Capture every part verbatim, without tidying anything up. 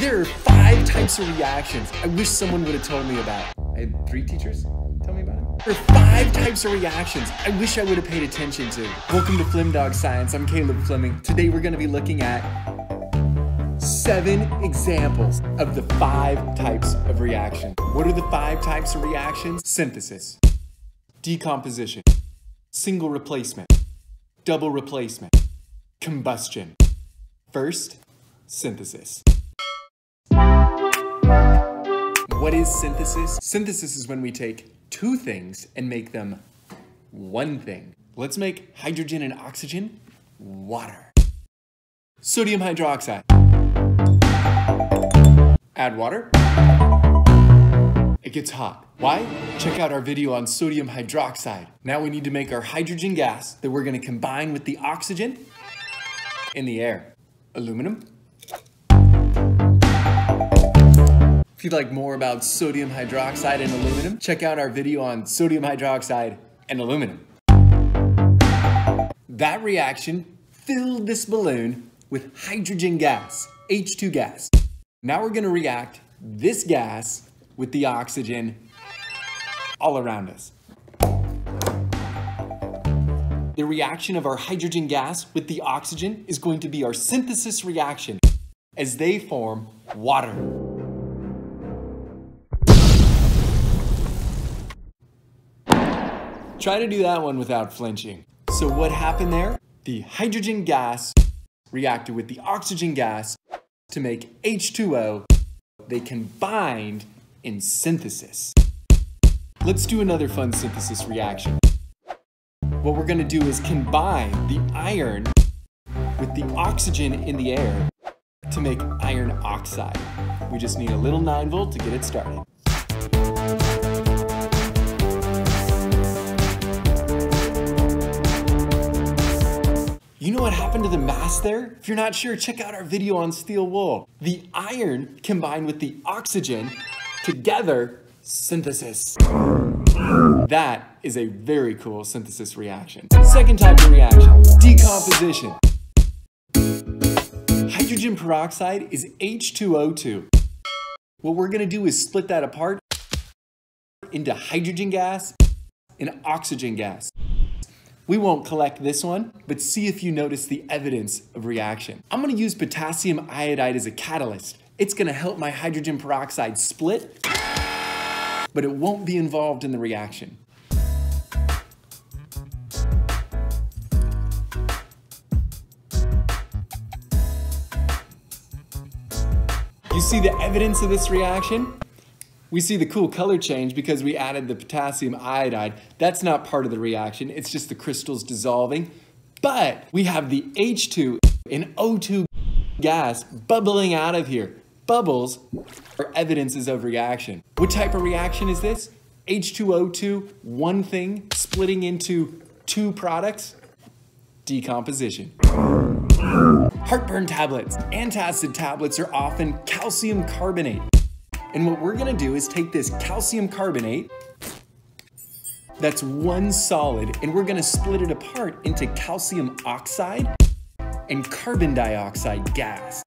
There are five types of reactions. I wish someone would have told me about it. I had three teachers tell me about it. There are five types of reactions. I wish I would have paid attention to. Welcome to FlemDog Science. I'm Caleb Fleming. Today we're going to be looking at seven examples of the five types of reaction. What are the five types of reactions? Synthesis, decomposition, single replacement, double replacement, combustion. First, synthesis. What is synthesis? Synthesis is when we take two things and make them one thing. Let's make hydrogen and oxygen water. Sodium hydroxide. Add water. It gets hot. Why? Check out our video on sodium hydroxide. Now we need to make our hydrogen gas that we're going to combine with the oxygen in the air. Aluminum. If you'd like more about sodium hydroxide and aluminum, check out our video on sodium hydroxide and aluminum. That reaction filled this balloon with hydrogen gas, H two gas. Now we're going to react this gas with the oxygen all around us. The reaction of our hydrogen gas with the oxygen is going to be our synthesis reaction as they form water. Try to do that one without flinching. So what happened there? The hydrogen gas reacted with the oxygen gas to make H two O. They combined in synthesis. Let's do another fun synthesis reaction. What we're gonna do is combine the iron with the oxygen in the air to make iron oxide. We just need a little nine volt to get it started. You know what happened to the mass there? If you're not sure, check out our video on steel wool. The iron combined with the oxygen, together, synthesis. That is a very cool synthesis reaction. Second type of reaction, decomposition. Hydrogen peroxide is H two O two. What we're gonna do is split that apart into hydrogen gas and oxygen gas. We won't collect this one, but see if you notice the evidence of reaction. I'm gonna use potassium iodide as a catalyst. It's gonna help my hydrogen peroxide split, but it won't be involved in the reaction. You see the evidence of this reaction? We see the cool color change because we added the potassium iodide. That's not part of the reaction. It's just the crystals dissolving. But we have the H two and O two gas bubbling out of here. Bubbles are evidences of reaction. What type of reaction is this? H two O two, one thing, splitting into two products. Decomposition. Heartburn tablets. Antacid tablets are often calcium carbonate. And what we're gonna do is take this calcium carbonate, that's one solid, and we're gonna split it apart into calcium oxide and carbon dioxide gas.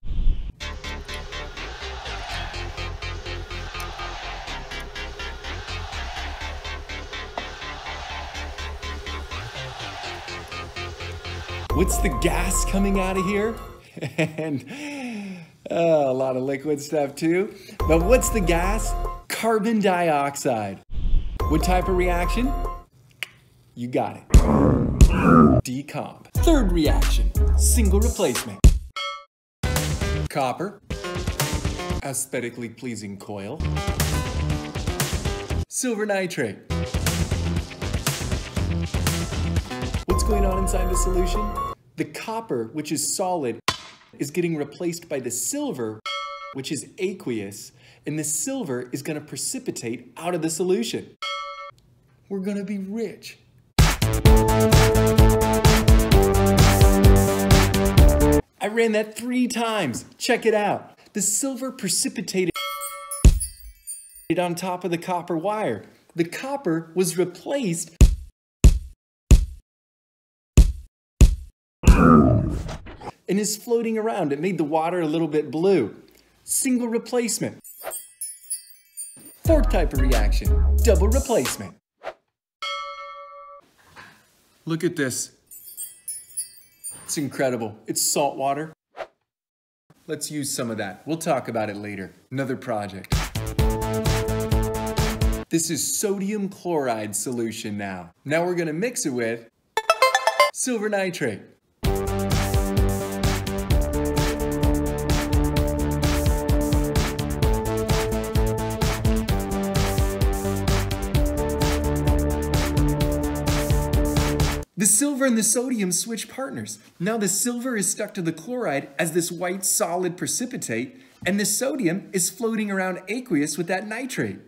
What's the gas coming out of here? and Oh, a lot of liquid stuff too. But what's the gas? Carbon dioxide. What type of reaction? You got it. Decomp. Third reaction, single replacement. Copper, aesthetically pleasing coil. Silver nitrate. What's going on inside the solution? The copper, which is solid, is getting replaced by the silver, which is aqueous, and the silver is going to precipitate out of the solution. We're going to be rich. I ran that three times. Check it out. The silver precipitated on top of the copper wire. The copper was replaced and is floating around. It made the water a little bit blue. single replacement. Fourth type of reaction, double replacement. Look at this. It's incredible. It's salt water. Let's use some of that. We'll talk about it later. Another project. This is sodium chloride solution now. Now we're gonna mix it with silver nitrate. The silver and the sodium switch partners. Now the silver is stuck to the chloride as this white solid precipitate, and the sodium is floating around aqueous with that nitrate.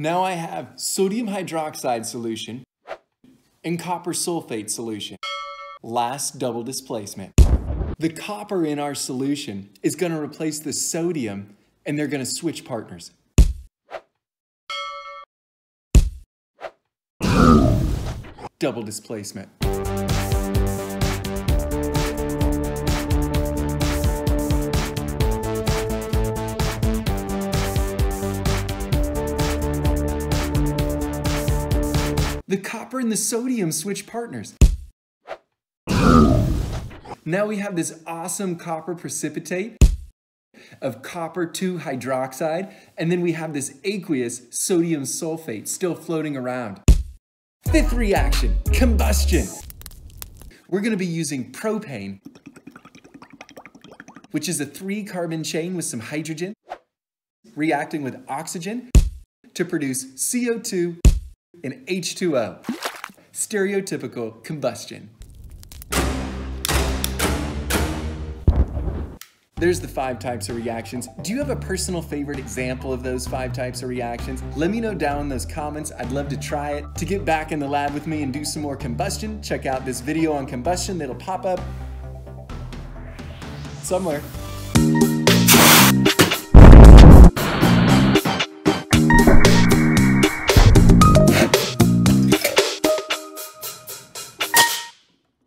Now I have sodium hydroxide solution and copper sulfate solution. Last double displacement. The copper in our solution is going to replace the sodium, and they're going to switch partners. Double displacement. The copper and the sodium switch partners. Now we have this awesome copper precipitate of copper (two) hydroxide, and then we have this aqueous sodium sulfate still floating around. Fifth reaction, combustion. We're going to be using propane, which is a three carbon chain with some hydrogen, reacting with oxygen to produce C O two and H two O. Stereotypical combustion. There's the five types of reactions. Do you have a personal favorite example of those five types of reactions? Let me know down in those comments. I'd love to try it. To get back in the lab with me and do some more combustion, check out this video on combustion that'll pop up somewhere.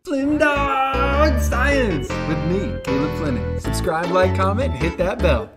FlemDog Science with me, Caleb Fleming. Subscribe, like, comment, and hit that bell.